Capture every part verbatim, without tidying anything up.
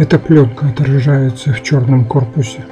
Эта пленка отражается в черном корпусе.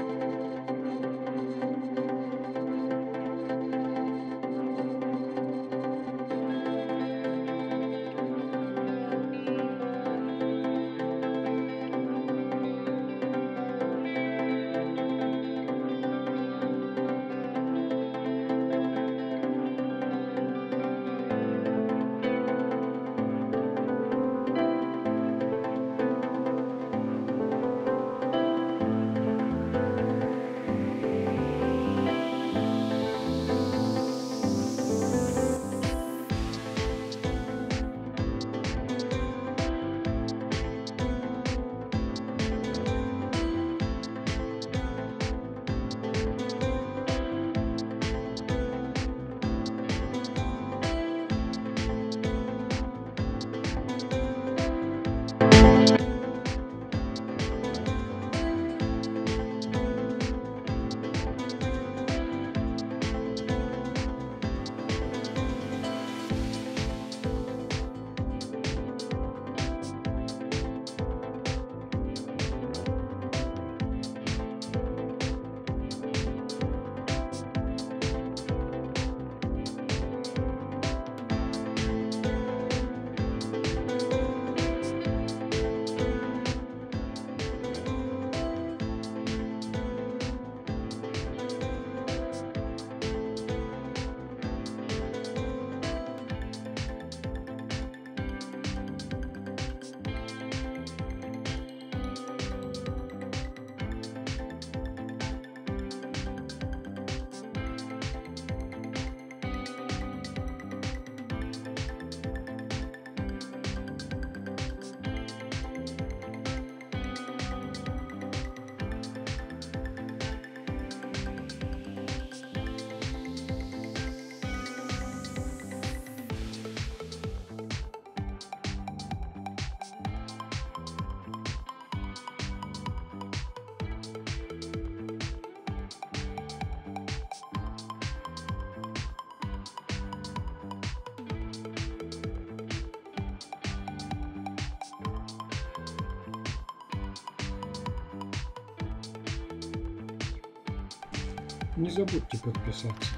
Не забудьте подписаться.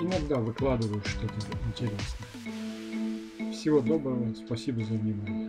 Иногда выкладываю что-то интересное. Всего доброго, спасибо за внимание.